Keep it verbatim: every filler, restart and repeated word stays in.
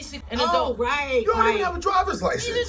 basic an adult. Oh, right, you don't right. even have a driver's license.